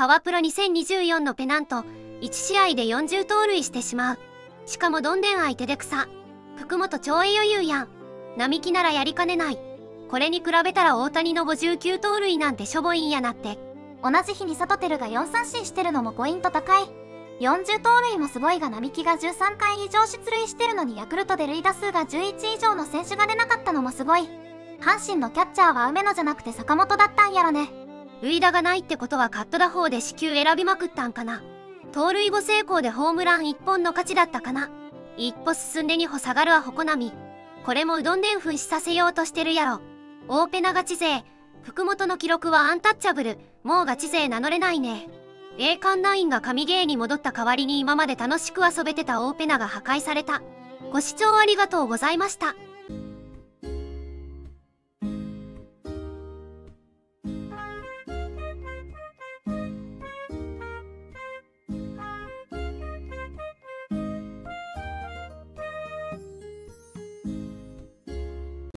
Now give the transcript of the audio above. パワプロ2024のペナント1試合で40盗塁してしまう。しかもどんでん相手で草福本超え余裕やん。並木ならやりかねない。これに比べたら大谷の59盗塁なんてしょぼいんやなって。同じ日にサトテルが4三振してるのもポイント高い。40盗塁もすごいが、並木が13回以上出塁してるのにヤクルトで塁打数が11以上の選手が出なかったのもすごい。阪神のキャッチャーは梅野じゃなくて坂本だったんやろね。塁打がないってことはカット打法で四球選びまくったんかな。盗塁5成功でホームラン1本の勝ちだったかな。一歩進んで2歩下がるはホコナミ。これもうどんでん噴死させようとしてるやろ。大ペナガチ勢、福本の記録はアンタッチャブル、もうガチ勢名乗れないね。栄冠ナインが神ゲーに戻った代わりに今まで楽しく遊べてた大ペナが破壊された。ご視聴ありがとうございました。